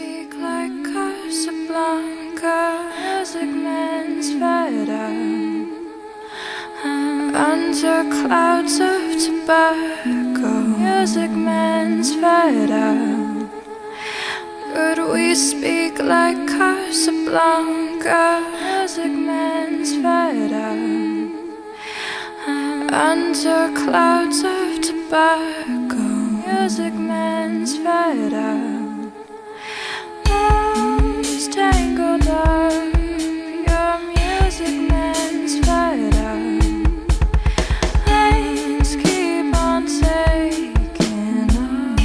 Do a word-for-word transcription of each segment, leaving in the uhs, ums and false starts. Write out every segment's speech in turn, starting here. speak like Casablanca, music man's veteran. Under clouds of tobacco, music man's veteran. Could we speak like Casablanca, music man's veteran. Under clouds of tobacco, music man's veteran. Arms tangled up, your music man's veteran. Lanes keep on taking off.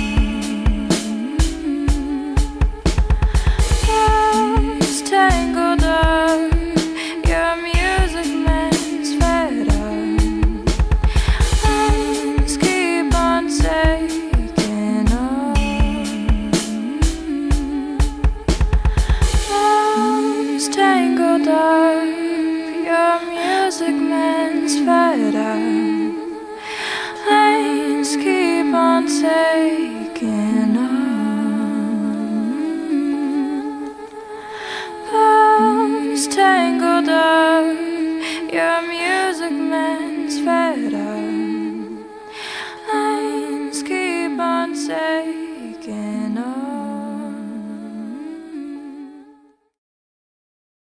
Arms tangled up, your music man's veteran. Lanes keep on taking off. Tangled up, your music man's veteran.